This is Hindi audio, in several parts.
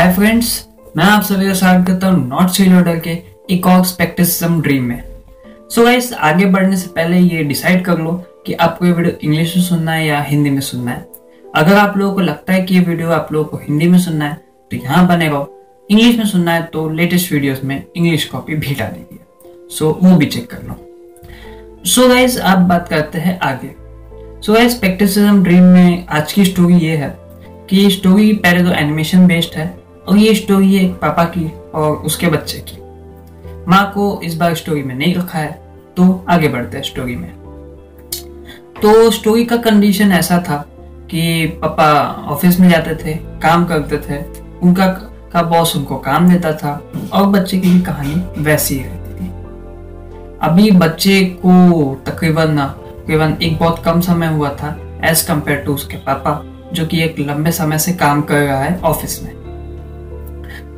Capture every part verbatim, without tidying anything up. हाय फ्रेंड्स, मैं आप सभी का स्वागत करता हूँ नॉट्स रीलोडर के एक और स्पेक्टिसिज्म ड्रीम में। सो so गाइस, आगे बढ़ने से पहले ये डिसाइड कर लो कि आपको ये वीडियो इंग्लिश में सुनना है या हिंदी में सुनना है। अगर आप लोगों को लगता है कि ये वीडियो आप लोगों को हिंदी में सुनना है तो यहाँ बने रहो, इंग्लिश में सुनना है तो लेटेस्ट वीडियोस में इंग्लिश कॉपी भी डाल दी है, सो वो भी चेक कर लो। सो गाइस, आप बात करते हैं आगे। सो गाइस, स्पेक्टिसिज्म ड्रीम में आज की स्टोरी ये है कि ये स्टोरी पहले तो एनिमेशन बेस्ड है और ये स्टोरी है एक पापा की और उसके बच्चे की। माँ को इस बार स्टोरी में नहीं रखा है, तो आगे बढ़ते हैं स्टोरी में। तो स्टोरी का कंडीशन ऐसा था कि पापा ऑफिस में जाते थे, काम करते थे, उनका का बॉस उनको काम देता था और बच्चे की भी कहानी वैसी ही रहती थी। अभी बच्चे को तकरीबन तकरीबन एक बहुत कम समय हुआ था एज कम्पेयर टू उसके पापा, जो कि एक लंबे समय से काम कर रहा है ऑफिस में।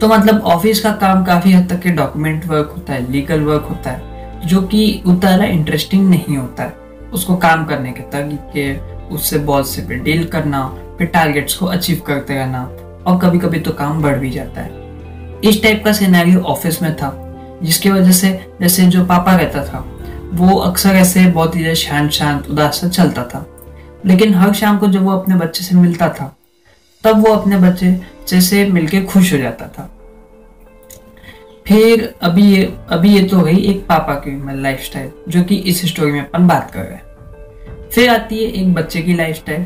तो मतलब ऑफिस का काम काफी हद तक के डॉक्यूमेंट वर्क होता है, लीगल वर्क होता है, जो कि उतना इंटरेस्टिंग नहीं होता है उसको काम करने के तरीके के, उससे बॉस से फिर डील करना, फिर टारगेट्स को अचीव करते रहना और कभी कभी तो काम बढ़ भी जाता है। इस टाइप का सिनेरियो ऑफिस में था, जिसकी वजह से जैसे जो पापा रहता था वो अक्सर ऐसे बहुत ही शांत शांत उदास सा चलता था। लेकिन हर शाम को जब वो अपने बच्चे से मिलता था तब वो अपने बच्चे जैसे मिलके खुश हो जाता था। फिर अभी ये अभी ये तो गई एक पापा की लाइफस्टाइल, जो कि इस स्टोरी में अपन बात कर रहे हैं। फिर आती है एक बच्चे की लाइफस्टाइल।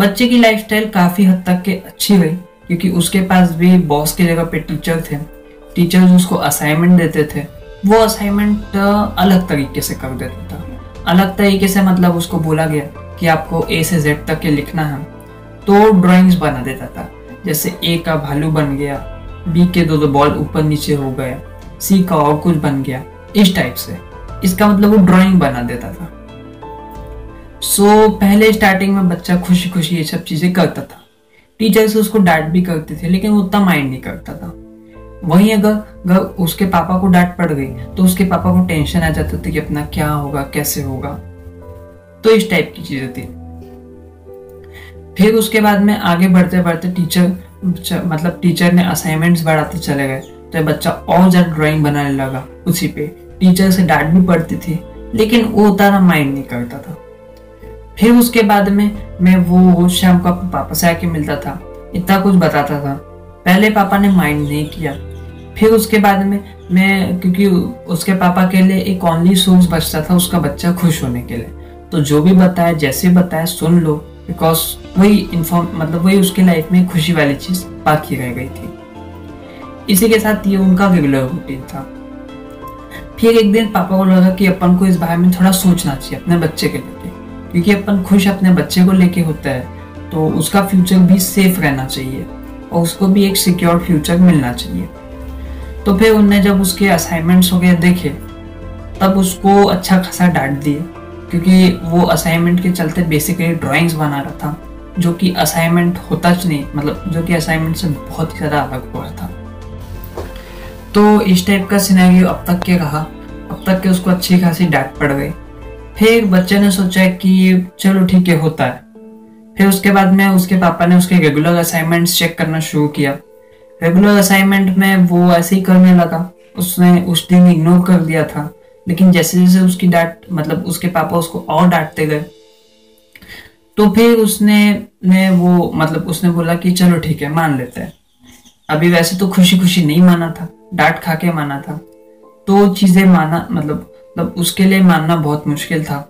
बच्चे की लाइफस्टाइल काफ़ी हद तक के अच्छी गई, क्योंकि उसके पास भी बॉस की जगह पे टीचर थे। टीचर्स उसको असाइनमेंट देते थे, वो असाइनमेंट अलग तरीके से कर देता था। अलग तरीके से मतलब उसको बोला गया कि आपको ए से जेड तक के लिखना है, तो ड्राइंग्स बना देता था। जैसे ए का भालू बन गया, बी के दो दो बॉल ऊपर नीचे हो गए, सी का और कुछ बन गया, इस टाइप से। इसका मतलब वो ड्राइंग बना देता था। सो so, पहले स्टार्टिंग में बच्चा खुशी खुशी ये सब चीज़ें करता था। टीचर से उसको डांट भी करती थी, लेकिन उतना माइंड नहीं करता था। वहीं अगर अगर उसके पापा को डांट पड़ गई तो उसके पापा को टेंशन आ जाता था कि अपना क्या होगा, कैसे होगा। तो इस टाइप की चीज़ें थी। फिर उसके बाद में आगे बढ़ते बढ़ते टीचर मतलब टीचर ने असाइनमेंट्स बढ़ाते चले गए, तो बच्चा और ज़्यादा ड्राइंग बनाने लगा। उसी पे टीचर से डांट भी पड़ती थी, लेकिन वो उतना माइंड नहीं करता था। फिर उसके बाद में मैं वो शाम को अपने पापा से आके मिलता था, इतना कुछ बताता था। पहले पापा ने माइंड नहीं किया। फिर उसके बाद में मैं, क्योंकि उसके पापा के लिए एक ओनली सोर्स बचता था उसका बच्चा खुश होने के लिए, तो जो भी बताया जैसे बताया सुन लो, बिकॉज वही इन्फॉर्म मतलब वही उसके लाइफ में खुशी वाली चीज़ बाकी रह गई थी। इसी के साथ ये उनका रेगुलर रूटीन था। फिर एक दिन पापा को लगा कि अपन को इस बारे में थोड़ा सोचना चाहिए अपने बच्चे के लिए, क्योंकि अपन खुश अपने बच्चे को लेके होता है तो उसका फ्यूचर भी सेफ रहना चाहिए और उसको भी एक सिक्योर फ्यूचर मिलना चाहिए। तो फिर उनने जब उसके असाइनमेंट्स वगैरह देखे तब उसको अच्छा खासा डांट दिए, क्योंकि वो असाइनमेंट के चलते बेसिकली ड्राइंग्स बना रहा था, जो कि असाइनमेंट होता ही नहीं, मतलब जो कि असाइनमेंट से बहुत ही ज़्यादा अलग हुआ था। तो इस टाइप का सिनेरियो अब तक के रहा। अब तक के उसको अच्छी खासी डांट पड़ गई। फिर बच्चे ने सोचा कि चलो ठीक है, होता है। फिर उसके बाद में उसके पापा ने उसके रेगुलर असाइनमेंट्स चेक करना शुरू किया। रेगुलर असाइनमेंट में वो ऐसे ही करने लगा। उसने उस दिन इग्नोर कर दिया था, लेकिन जैसे जैसे उसकी डांट मतलब उसके पापा उसको और डांटते गए तो फिर उसने ने वो मतलब उसने बोला कि चलो ठीक है, मान लेते हैं। अभी वैसे तो खुशी खुशी नहीं माना था, डांट खा के माना था, तो चीज़ें माना मतलब मतलब उसके लिए मानना बहुत मुश्किल था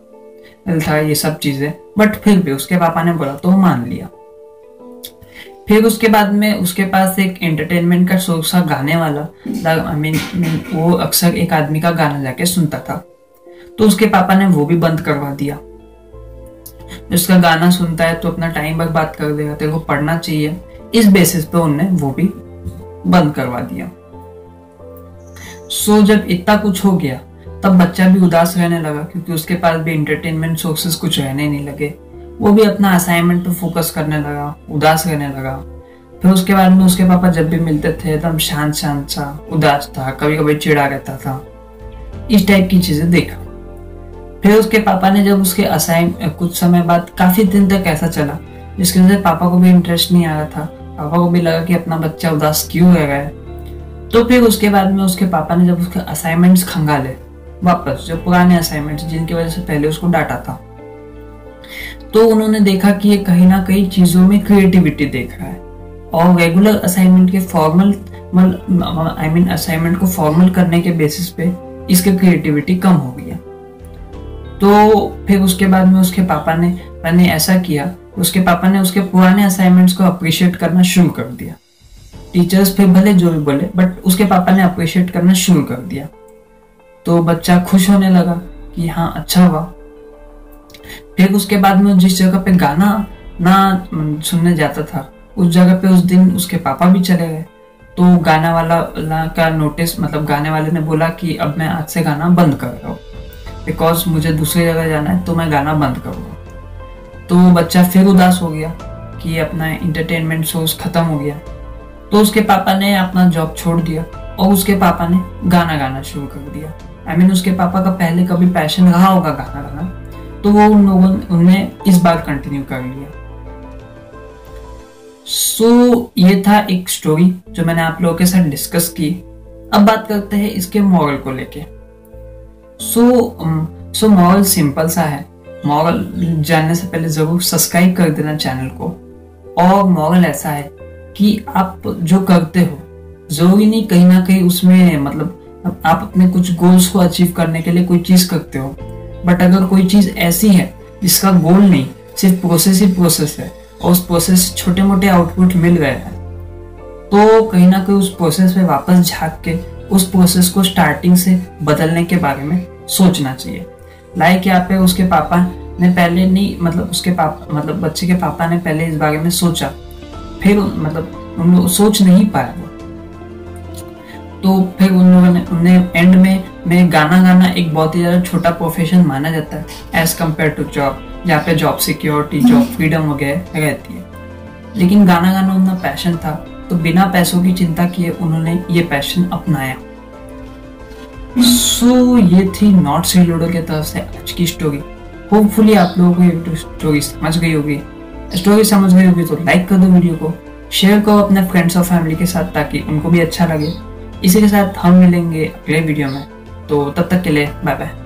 था ये सब चीज़ें, बट फिर भी उसके पापा ने बोला तो वो मान लिया। फिर उसके बाद में उसके पास एक एंटरटेनमेंट का सोर्स था, गाने वाला। आई मीन वो अक्सर एक आदमी का गाना जाके सुनता था, तो उसके पापा ने वो भी बंद करवा दिया। उसका गाना सुनता है तो अपना टाइम बर्बाद कर देगा, तेरे को पढ़ना चाहिए, इस बेसिस पे उनने वो भी बंद करवा दिया। सो जब इतना कुछ हो गया तब बच्चा भी उदास रहने लगा, क्योंकि उसके पास भी एंटरटेनमेंट सोर्सेस कुछ रहने नहीं लगे। वो भी अपना असाइनमेंट पर फोकस करने लगा, उदास रहने लगा। फिर उसके बाद में उसके पापा जब भी मिलते थे एकदम शांत शांत सा, उदास था, कभी कभी चिढ़ा रहता था, इस टाइप की चीज़ें देखा। फिर उसके पापा ने जब उसके असाइन कुछ समय बाद काफ़ी दिन तक ऐसा चला, जिसकी वजह से पापा को भी इंटरेस्ट नहीं आ रहा था पापा को भी लगा कि अपना बच्चा उदास क्यों है गया। तो फिर उसके बाद में उसके पापा ने जब उसके असाइनमेंट्स खंगाले वापस, जो पुराने असाइनमेंट्स जिनकी वजह से पहले उसको डांटा था, तो उन्होंने देखा कि ये कहीं ना कहीं चीज़ों में क्रिएटिविटी देख रहा है। और रेगुलर असाइनमेंट के फॉर्मल आई मीन असाइनमेंट को फॉर्मल करने के बेसिस पे इसकी क्रिएटिविटी कम हो गया। तो फिर उसके बाद में उसके पापा ने मैंने ऐसा किया, उसके पापा ने उसके पुराने असाइनमेंट्स को अप्रिशिएट करना शुरू कर दिया। टीचर्स फिर भले जो भी बोले, बट उसके पापा ने अप्रिशिएट करना शुरू कर दिया। तो बच्चा खुश होने लगा कि हाँ अच्छा हुआ। फिर उसके बाद में जिस जगह पे गाना ना सुनने जाता था, उस जगह पे उस दिन उसके पापा भी चले गए। तो गाना वाला का नोटिस, मतलब गाने वाले ने बोला कि अब मैं आज से गाना बंद कर रहा हूँ, बिकॉज मुझे दूसरी जगह जाना है, तो मैं गाना बंद करूँगा। तो बच्चा फिर उदास हो गया कि अपना इंटरटेनमेंट सोर्स ख़त्म हो गया। तो उसके पापा ने अपना जॉब छोड़ दिया और उसके पापा ने गाना गाना शुरू कर दिया। आई I मीन mean, उसके पापा का पहले कभी पैशन रहा होगा गाना गाना, तो वो उन लोगों उनने इस बार कंटिन्यू कर लिया। सो so, ये था एक स्टोरी जो मैंने आप लोगों के साथ डिस्कस की। अब बात करते हैं इसके मॉरल को लेके। सो सो मॉरल सिंपल सा है। मॉरल जानने से पहले ज़रूर सब्सक्राइब कर देना चैनल को। और मॉरल ऐसा है कि आप जो करते हो ज़रूरी नहीं कहीं ना कहीं उसमें, मतलब आप अपने कुछ गोल्स को अचीव करने के लिए कोई चीज़ करते हो, बट अगर कोई चीज़ ऐसी है जिसका गोल नहीं, सिर्फ प्रोसेस ही प्रोसेस है और उस प्रोसेस से छोटे मोटे आउटपुट मिल गए हैं, तो कहीं ना कहीं उस प्रोसेस में वापस झाँक के उस प्रोसेस को स्टार्टिंग से बदलने के बारे में सोचना चाहिए। लाइक यहाँ पे उसके पापा ने पहले नहीं, मतलब उसके पापा मतलब बच्चे के पापा ने पहले इस बारे में सोचा, फिर मतलब उन लोग सोच नहीं पाया। तो फिर उन लोगों ने उन्हें एंड में में गाना गाना एक बहुत ही ज़्यादा छोटा प्रोफेशन माना जाता है एज़ कम्पेयर टू जॉब, जहाँ पे जॉब सिक्योरिटी, जॉब फ्रीडम वगैरह रहती है। लेकिन गाना गाना उनका पैशन था, तो बिना पैसों की चिंता किए उन्होंने ये पैशन अपनाया। सो so, ये थी नॉट्स रीलोडर के तरफ से आज की स्टोरी। होपफुली आप लोगों को ये स्टोरी समझ गई होगी। स्टोरी समझ गई होगी तो लाइक कर दो वीडियो को, शेयर करो अपने फ्रेंड्स और फैमिली के साथ ताकि उनको भी अच्छा लगे। इसी के साथ हम मिलेंगे अगले वीडियो में, तो तब तक के लिए बाय बाय।